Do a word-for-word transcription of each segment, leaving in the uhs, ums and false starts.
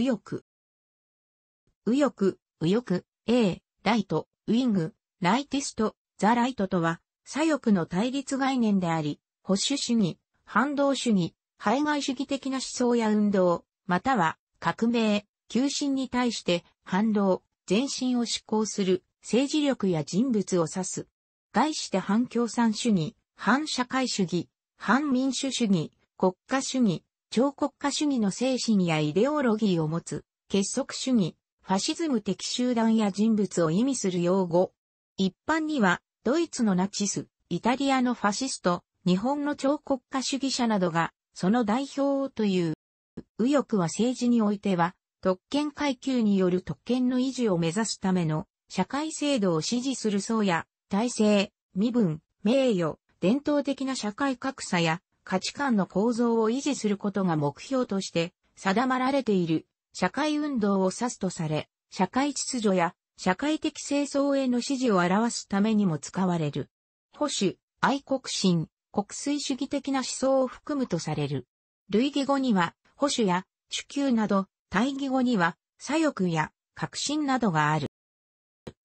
右翼。右翼、右翼、A、ライト、ウィング、ライティスト、ザ・ライトとは、左翼の対立概念であり、保守主義、反動主義、排外主義的な思想や運動、または、革命、急進に対して、反動、前進を志向する、政治力や人物を指す。概して反共産主義、反社会主義、反民主主義、国家主義、超国家主義の精神やイデオロギーを持つ、結束主義、ファシズム的集団や人物を意味する用語。一般には、ドイツのナチス、イタリアのファシスト、日本の超国家主義者などが、その代表をという。右翼は政治においては、特権階級による特権の維持を目指すための、社会制度を支持する層や、体制、身分、名誉、伝統的な社会格差や、価値観の構造を維持することが目標として、定まられている。社会運動を指すとされ、社会秩序や社会的清掃への支持を表すためにも使われる。保守、愛国心、国粋主義的な思想を含むとされる。類義語には、保守や主給など、対義語には、左翼や革新などがある。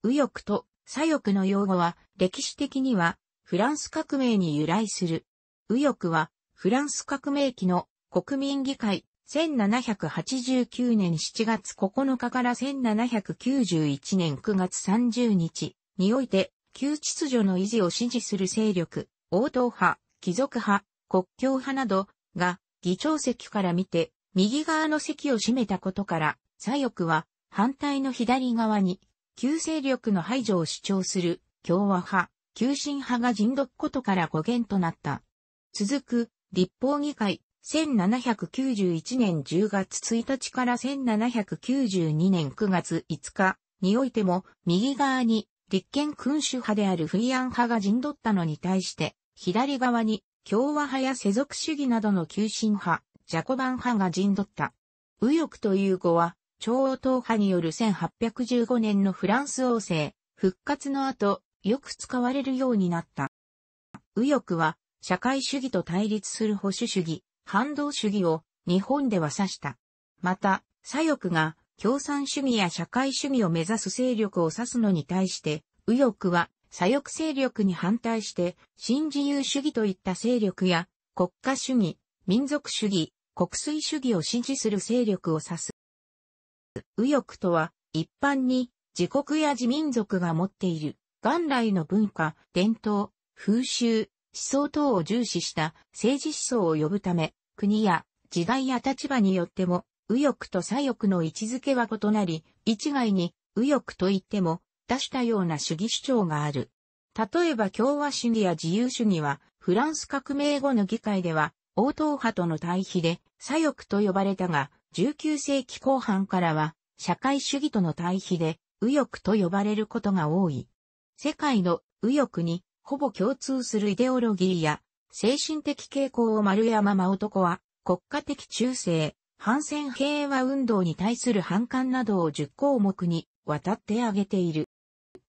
右翼と左翼の用語は、歴史的には、フランス革命に由来する。右翼は、フランス革命期の国民議会、せんななひゃくはちじゅうきゅうねんしちがつここのかからせんななひゃくきゅうじゅういちねんくがつさんじゅうにちにおいて、旧秩序の維持を支持する勢力、王党派、貴族派、国教派などが議長席から見て右側の席を占めたことから、左翼は反対の左側に旧勢力の排除を主張する共和派、急進派が陣取ることから語源となった。続く立法議会。せんななひゃくきゅうじゅういちねんじゅうがつついたちからせんななひゃくきゅうじゅうにねんくがついつかにおいても右側に立憲君主派であるフリアン派が陣取ったのに対して左側に共和派や世俗主義などの急進派、ジャコバン派が陣取った。右翼という語は超王党派によるせんはっぴゃくじゅうごねんのフランス王政復活の後よく使われるようになった。右翼は社会主義と対立する保守主義。反動主義を日本では指した。また、左翼が共産主義や社会主義を目指す勢力を指すのに対して、右翼は左翼勢力に反対して、新自由主義といった勢力や国家主義、民族主義、国粋主義を支持する勢力を指す。右翼とは一般に自国や自民族が持っている元来の文化、伝統、風習、思想等を重視した政治思想を呼ぶため、国や時代や立場によっても、右翼と左翼の位置づけは異なり、一概に右翼といっても多種多様な主義主張がある。例えば共和主義や自由主義は、フランス革命後の議会では、王党派との対比で左翼と呼ばれたが、じゅうきゅうせいきこう半からは、社会主義との対比で右翼と呼ばれることが多い。世界の右翼に、ほぼ共通するイデオロギーや、精神的傾向を丸山真男は国家的中世、反戦平和運動に対する反感などをじゅっこうもくに渡って挙げている。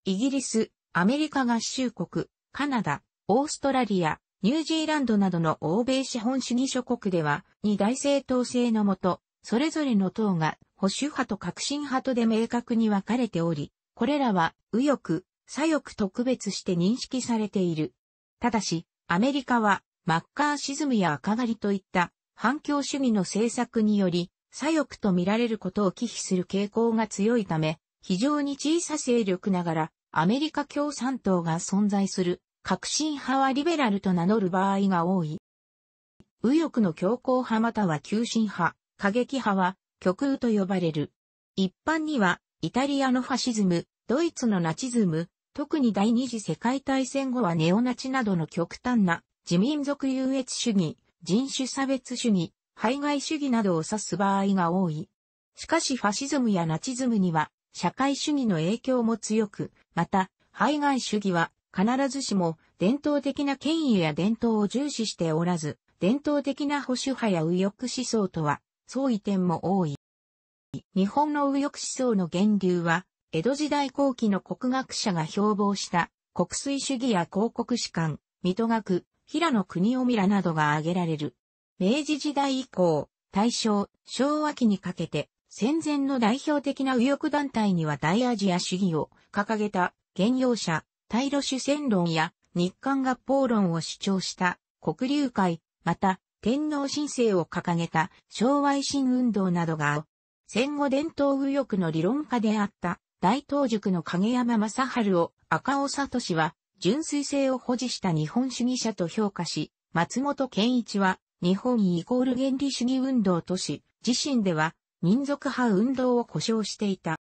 イギリス、アメリカ合衆国、カナダ、オーストラリア、ニュージーランドなどの欧米資本主義諸国では、二大政党制のもと、それぞれの党が保守派と革新派とで明確に分かれており、これらは右翼、左翼と区別して認識されている。ただし、アメリカはマッカーシズムや赤狩りといった反共主義の政策により左翼と見られることを忌避する傾向が強いため、非常に小さ勢力ながらアメリカ共産党が存在する革新派はリベラルと名乗る場合が多い。右翼の強硬派または急進派、過激派は極右と呼ばれる。一般にはイタリアのファシズム、ドイツのナチズム、特に第二次世界大戦後はネオナチなどの極端な自民族優越主義、人種差別主義、排外主義などを指す場合が多い。しかしファシズムやナチズムには社会主義の影響も強く、また排外主義は必ずしも伝統的な権威や伝統を重視しておらず、伝統的な保守派や右翼思想とは相違点も多い。日本の右翼思想の源流は、江戸時代後期の国学者が標榜した国粋主義や広告士官、水戸学、平野国臣らなどが挙げられる。明治時代以降、大正、昭和期にかけて戦前の代表的な右翼団体には大アジア主義を掲げた現用者、対ロ主戦論や日韓合法論を主張した黒竜会、また天皇新制を掲げた昭和維新運動などが、戦後伝統右翼の理論家であった大東塾の影山正治を赤尾聡は純粋性を保持した日本主義者と評価し、松本健一は日本イコール原理主義運動とし、自身では民族派運動を呼称していた。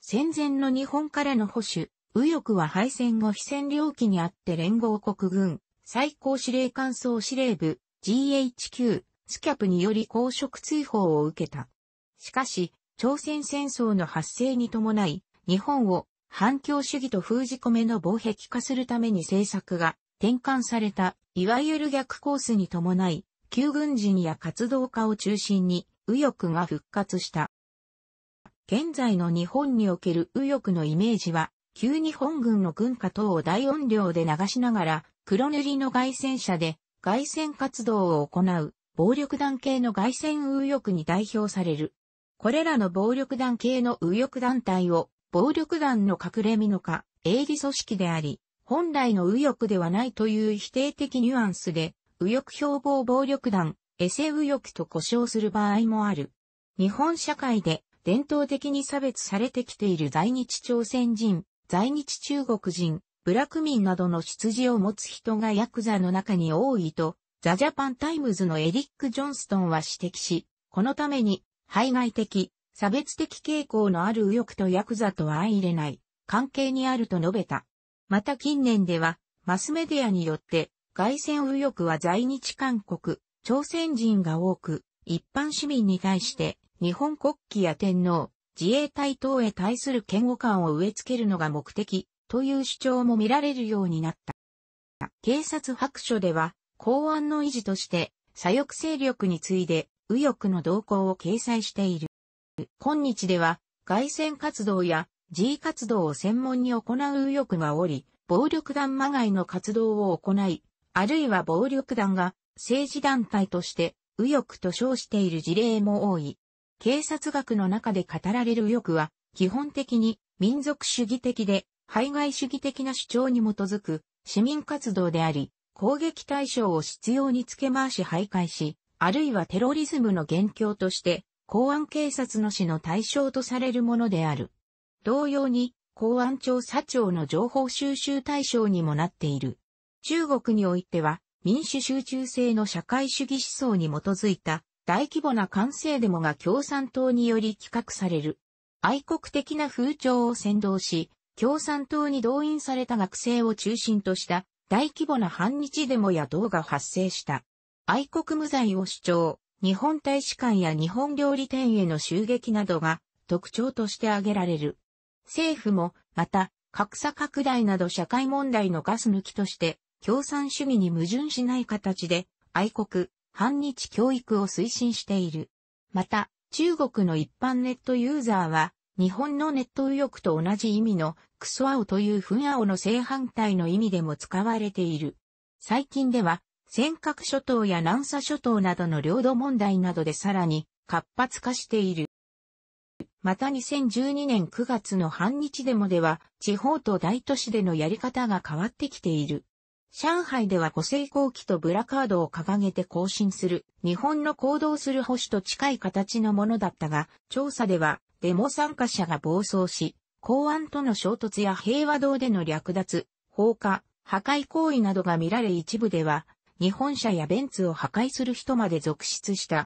戦前の日本からの保守、右翼は敗戦後非占領期にあって連合国軍、最高司令官総司令部、ジーエイチキュー、スキャプにより公職追放を受けた。しかし、朝鮮戦争の発生に伴い、日本を反共主義と封じ込めの防壁化するために政策が転換された、いわゆる逆コースに伴い、旧軍人や活動家を中心に右翼が復活した。現在の日本における右翼のイメージは、旧日本軍の軍歌等を大音量で流しながら、黒塗りの街宣車で街宣活動を行う、暴力団系の街宣右翼に代表される。これらの暴力団系の右翼団体を、暴力団の隠れ身のか、営利組織であり、本来の右翼ではないという否定的ニュアンスで、右翼標榜暴力団、エセ右翼と呼称する場合もある。日本社会で伝統的に差別されてきている在日朝鮮人、在日中国人、部落民などの出自を持つ人がヤクザの中に多いと、ザ・ジャパン・タイムズのエリック・ジョンストンは指摘し、このために、排外的、差別的傾向のある右翼とヤクザとは相入れない関係にあると述べた。また近年では、マスメディアによって、外宣右翼は在日韓国、朝鮮人が多く、一般市民に対して、日本国旗や天皇、自衛隊等へ対する嫌悪感を植え付けるのが目的、という主張も見られるようになった。警察白書では、公安の維持として、左翼勢力に次いで、右翼の動向を掲載している。今日では、街宣活動やG活動を専門に行う右翼がおり、暴力団まがいの活動を行い、あるいは暴力団が政治団体として右翼と称している事例も多い。警察学の中で語られる右翼は、基本的に民族主義的で、排外主義的な主張に基づく市民活動であり、攻撃対象を執拗につけ回し徘徊し、あるいはテロリズムの元凶として、公安警察の死の対象とされるものである。同様に、公安調査庁の情報収集対象にもなっている。中国においては、民主集中制の社会主義思想に基づいた大規模な官製デモが共産党により企画される。愛国的な風潮を扇動し、共産党に動員された学生を中心とした大規模な反日デモや動画が発生した。愛国無罪を主張、日本大使館や日本料理店への襲撃などが特徴として挙げられる。政府も、また、格差拡大など社会問題のガス抜きとして、共産主義に矛盾しない形で、愛国、反日教育を推進している。また、中国の一般ネットユーザーは、日本のネット右翼と同じ意味の、クソ青というフン青の正反対の意味でも使われている。最近では、尖閣諸島や南沙諸島などの領土問題などでさらに活発化している。またにせんじゅうにねんくがつの反日デモでは地方と大都市でのやり方が変わってきている。上海では胡成功旗とブラカードを掲げて行進する日本の行動する保守と近い形のものだったが、調査ではデモ参加者が暴走し、公安との衝突や平和堂での略奪、放火、破壊行為などが見られ、一部では日本車やベンツを破壊する人まで続出した。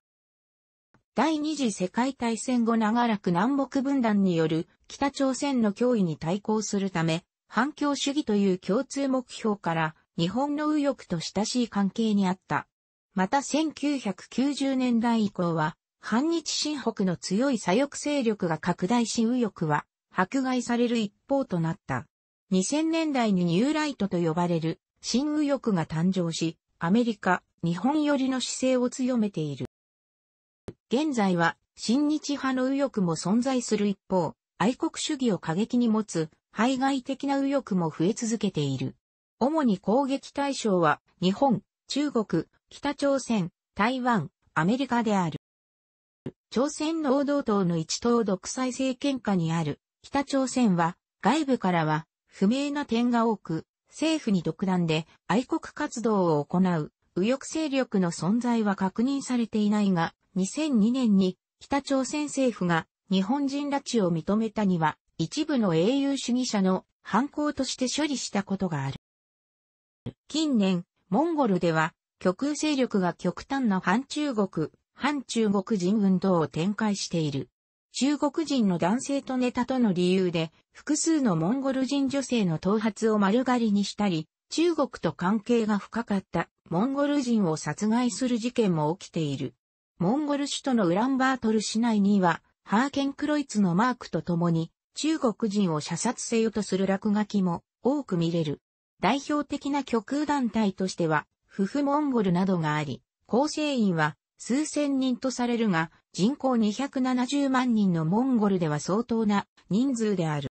第二次世界大戦後長らく南北分断による北朝鮮の脅威に対抗するため、反共主義という共通目標から日本の右翼と親しい関係にあった。またせんきゅうひゃくきゅうじゅうねんだい以降は、反日親北の強い左翼勢力が拡大し、右翼は迫害される一方となった。にせんねんだいにニューライトと呼ばれる新右翼が誕生し、アメリカ、日本寄りの姿勢を強めている。現在は、親日派の右翼も存在する一方、愛国主義を過激に持つ、排外的な右翼も増え続けている。主に攻撃対象は、日本、中国、北朝鮮、台湾、アメリカである。朝鮮労働党の一党独裁政権下にある北朝鮮は外部からは不明な点が多く、政府に独断で愛国活動を行う右翼勢力の存在は確認されていないが、にせんにねんに北朝鮮政府が日本人拉致を認めたには一部の英雄主義者の犯行として処理したことがある。近年、モンゴルでは極右勢力が極端な反中国、反中国人運動を展開している。中国人の男性とネタとの理由で、複数のモンゴル人女性の頭髪を丸刈りにしたり、中国と関係が深かったモンゴル人を殺害する事件も起きている。モンゴル首都のウランバートル市内には、ハーケンクロイツのマークとともに、中国人を射殺せよとする落書きも多く見れる。代表的な極右団体としては、フフモンゴルなどがあり、構成員は数千人とされるが、人口にひゃくななじゅうまんにんのモンゴルでは相当な人数である。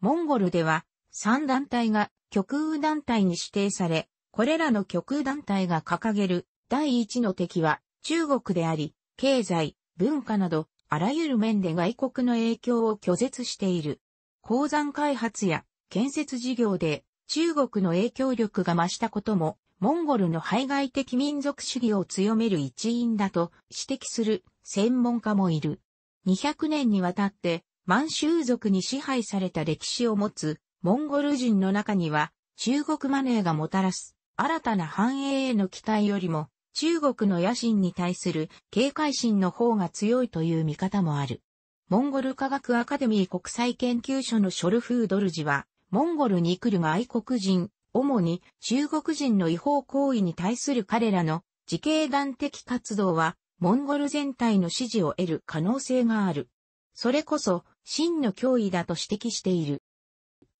モンゴルではさん団体が極右団体に指定され、これらの極右団体が掲げる第一の敵は中国であり、経済、文化などあらゆる面で外国の影響を拒絶している。鉱山開発や建設事業で中国の影響力が増したことも、モンゴルの排外的民族主義を強める一因だと指摘する専門家もいる。にひゃくねんにわたって満州族に支配された歴史を持つモンゴル人の中には、中国マネーがもたらす新たな繁栄への期待よりも中国の野心に対する警戒心の方が強いという見方もある。モンゴル科学アカデミー国際研究所のショルフードルジは、モンゴルに来る外国人、主に中国人の違法行為に対する彼らの自警団的活動は、モンゴル全体の支持を得る可能性がある。それこそ真の脅威だと指摘している。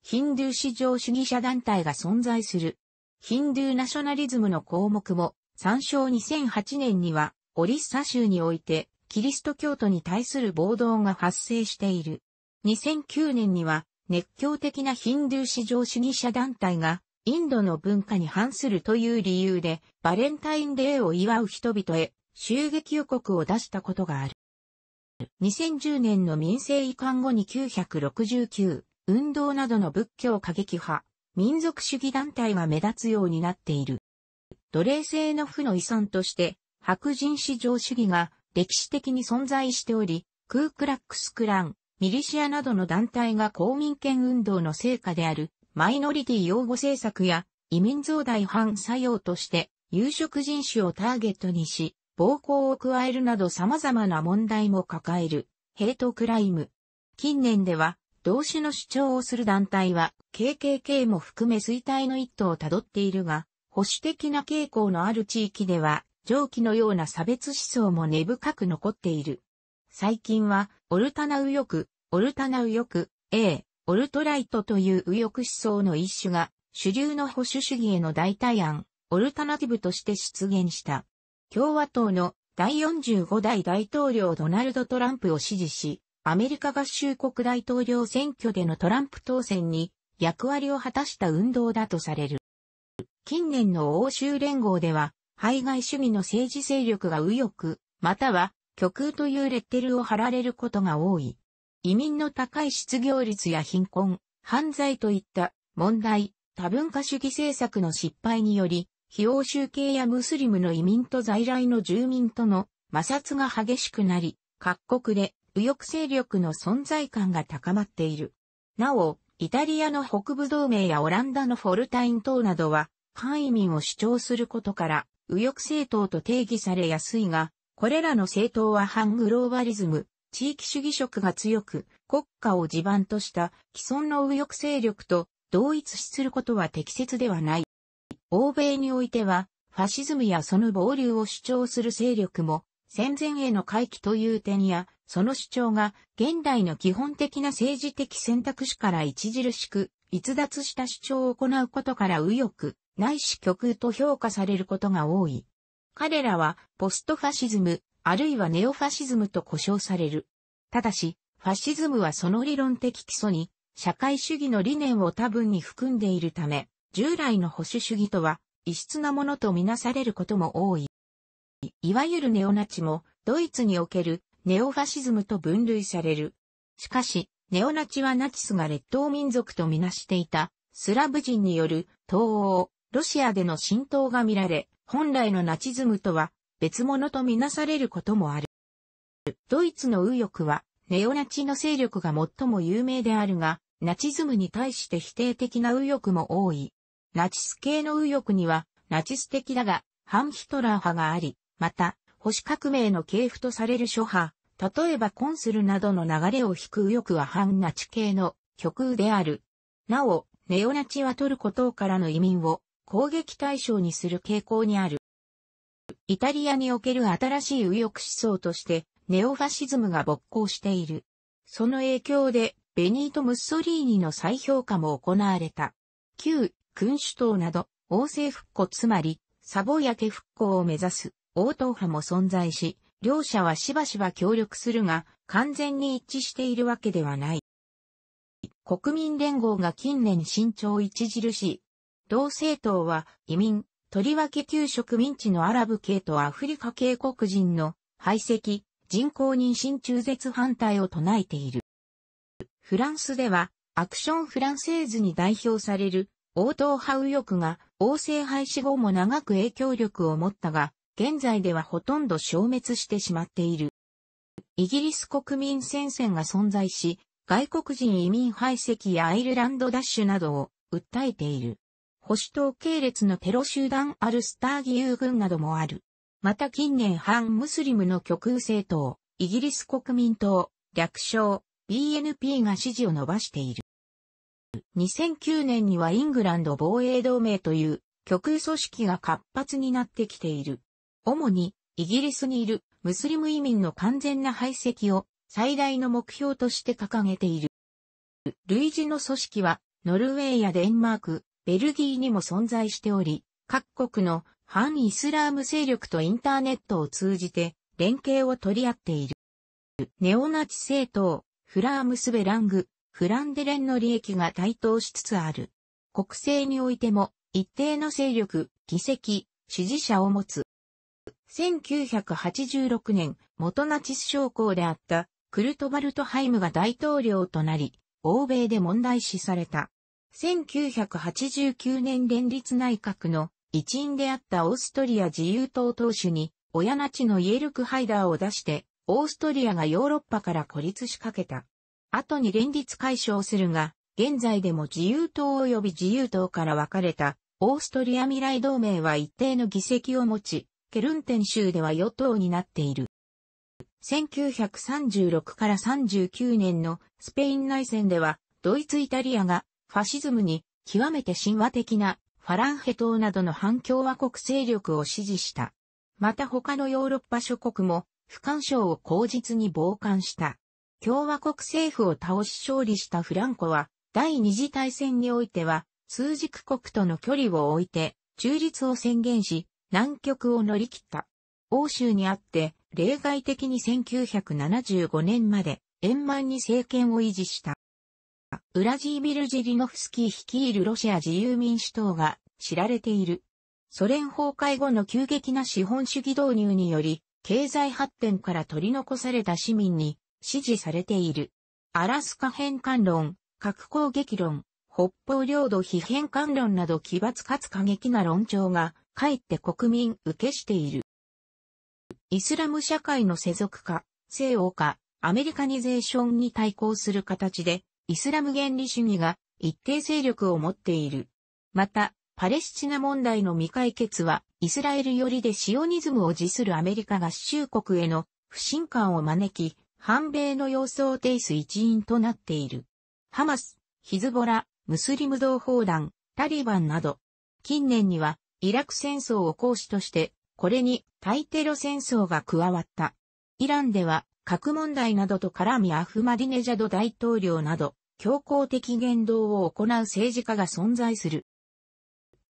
ヒンドゥー至上主義者団体が存在する。ヒンドゥーナショナリズムの項目も参照。にせんはちねんにはオリッサ州においてキリスト教徒に対する暴動が発生している。にせんきゅうねんには熱狂的なヒンドゥー至上主義者団体がインドの文化に反するという理由で、バレンタインデーを祝う人々へ襲撃予告を出したことがある。にせんじゅうねんの民政移管後にきゅうろくきゅう運動などの仏教過激派、民族主義団体が目立つようになっている。奴隷制の負の遺産として、白人至上主義が歴史的に存在しており、クークラックスクラン、ミリシアなどの団体が公民権運動の成果である。マイノリティ擁護政策や移民増大反作用として有色人種をターゲットにし暴行を加えるなど様々な問題も抱えるヘイトクライム。近年では同種の主張をする団体は ケーケーケー も含め衰退の一途をたどっているが、保守的な傾向のある地域では上記のような差別思想も根深く残っている。最近はオルタナ右翼、オルタナ右翼、A、オルトライトという右翼思想の一種が主流の保守主義への代替案、オルタナティブとして出現した。共和党の第よんじゅうごだい大統領ドナルド・トランプを支持し、アメリカ合衆国大統領選挙でのトランプ当選に役割を果たした運動だとされる。近年の欧州連合では、排外主義の政治勢力が右翼、または極右というレッテルを貼られることが多い。移民の高い失業率や貧困、犯罪といった問題、多文化主義政策の失敗により、非欧州系やムスリムの移民と在来の住民との摩擦が激しくなり、各国で右翼勢力の存在感が高まっている。なお、イタリアの北部同盟やオランダのフォルタイン党などは、反移民を主張することから、右翼政党と定義されやすいが、これらの政党は反グローバリズム、地域主義色が強く、国家を地盤とした既存の右翼勢力と同一視することは適切ではない。欧米においては、ファシズムやその暴流を主張する勢力も、戦前への回帰という点や、その主張が現代の基本的な政治的選択肢から著しく逸脱した主張を行うことから右翼、ないし極右と評価されることが多い。彼らは、ポストファシズム、あるいはネオファシズムと呼称される。ただし、ファシズムはその理論的基礎に社会主義の理念を多分に含んでいるため、従来の保守主義とは異質なものとみなされることも多い。いわゆるネオナチもドイツにおけるネオファシズムと分類される。しかし、ネオナチはナチスが劣等民族とみなしていたスラブ人による東欧、ロシアでの浸透が見られ、本来のナチズムとは別物とみなされることもある。ドイツの右翼はネオナチの勢力が最も有名であるが、ナチズムに対して否定的な右翼も多い。ナチス系の右翼にはナチス的だが反ヒトラー派があり、また保守革命の系譜とされる諸派、例えばコンスルなどの流れを引く右翼は反ナチ系の極右である。なお、ネオナチはトルコ等からの移民を攻撃対象にする傾向にある。イタリアにおける新しい右翼思想としてネオファシズムが勃興している。その影響でベニート・ムッソリーニの再評価も行われた。旧君主党など王政復古つまりサボや家復興を目指す王党派も存在し、両者はしばしば協力するが、完全に一致しているわけではない。国民連合が近年伸長著しい。同政党は移民、とりわけ旧植民地のアラブ系とアフリカ系黒人の排斥、人口妊娠中絶反対を唱えている。フランスでは、アクションフランセーズに代表される王党派右翼が王政廃止後も長く影響力を持ったが、現在ではほとんど消滅してしまっている。イギリス国民戦線が存在し、外国人移民排斥やアイルランド奪取などを訴えている。保守党系列のテロ集団アルスター義勇軍などもある。また近年反ムスリムの極右政党、イギリス国民党、略称 ビーエヌピー が支持を伸ばしている。にせんきゅうねんにはイングランド防衛同盟という極右組織が活発になってきている。主にイギリスにいるムスリム移民の完全な排斥を最大の目標として掲げている。類似の組織はノルウェーやデンマーク、ベルギーにも存在しており、各国の反イスラーム勢力とインターネットを通じて連携を取り合っている。ネオナチ政党、フラームスベラング、フランデレンの利益が台頭しつつある。国政においても一定の勢力、議席、支持者を持つ。せんきゅうひゃくはちじゅうろくねん、元ナチス将校であったクルト・バルトハイムが大統領となり、欧米で問題視された。せんきゅうひゃくはちじゅうきゅうねん連立内閣の一員であったオーストリア自由党党首に、親ナチのイエルクハイダーを出して、オーストリアがヨーロッパから孤立しかけた。後に連立解消するが、現在でも自由党及び自由党から分かれた、オーストリア未来同盟は一定の議席を持ち、ケルンテン州では与党になっている。せんきゅうひゃくさんじゅうろくからさんじゅうきゅうねんのスペイン内戦では、ドイツ・イタリアがファシズムに極めて神話的なファランヘ党などの反共和国勢力を支持した。また他のヨーロッパ諸国も不干渉を口実に傍観した。共和国政府を倒し勝利したフランコは、第二次大戦においては、枢軸国との距離を置いて中立を宣言し、難局を乗り切った。欧州にあって、例外的にせんきゅうひゃくななじゅうごねんまで円満に政権を維持した。ウラジーミル・ジリノフスキー率いるロシア自由民主党が知られている。ソ連崩壊後の急激な資本主義導入により、経済発展から取り残された市民に支持されている。アラスカ返還論、核攻撃論、北方領土非返還論など奇抜かつ過激な論調が、かえって国民受けしている。イスラム社会の世俗化、西欧化、アメリカニゼーションに対抗する形で、イスラム原理主義が一定勢力を持っている。また、パレスチナ問題の未解決は、イスラエル寄りでシオニズムを自するアメリカ合衆国への不信感を招き、反米の様相テイス一員となっている。ハマス、ヒズボラ、ムスリム同胞団、タリバンなど、近年には、イラク戦争を後始として、これに対テロ戦争が加わった。イランでは核問題などと絡みアフマディネジャド大統領など強硬的言動を行う政治家が存在する。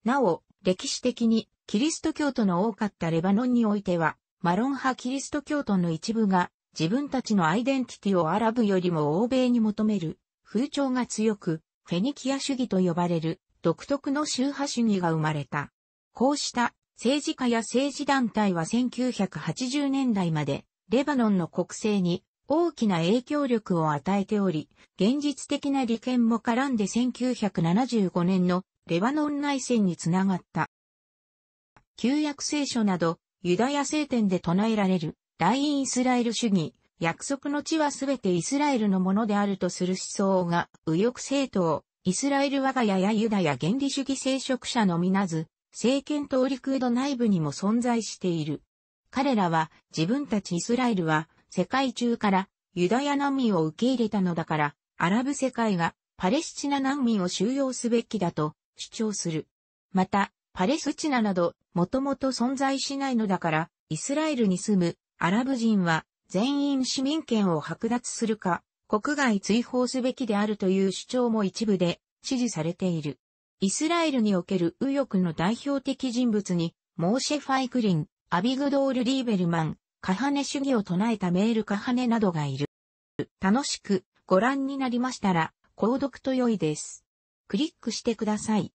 なお、歴史的にキリスト教徒の多かったレバノンにおいては、マロン派キリスト教徒の一部が自分たちのアイデンティティをアラブよりも欧米に求める風潮が強く、フェニキア主義と呼ばれる独特の宗派主義が生まれた。こうした政治家や政治団体はせんきゅうひゃくはちじゅうねんだいまでレバノンの国勢に大きな影響力を与えており、現実的な利権も絡んでせんきゅうひゃくななじゅうごねんのレバノン内戦につながった。旧約聖書など、ユダヤ聖典で唱えられる、大イスラエル主義、約束の地はすべてイスラエルのものであるとする思想が、右翼政党、イスラエル我が家やユダヤ原理主義聖職者のみなず、政権党リクード内部にも存在している。彼らは、自分たちイスラエルは、世界中からユダヤ難民を受け入れたのだから、アラブ世界がパレスチナ難民を収容すべきだと主張する。また、パレスチナなどもともと存在しないのだから、イスラエルに住むアラブ人は全員市民権を剥奪するか、国外追放すべきであるという主張も一部で支持されている。イスラエルにおける右翼の代表的人物に、モーシェ・ファイクリン、アビグドール・リーベルマン、カハネ主義を唱えたメールカハネなどがいる。楽しくご覧になりましたら、購読と良いです。クリックしてください。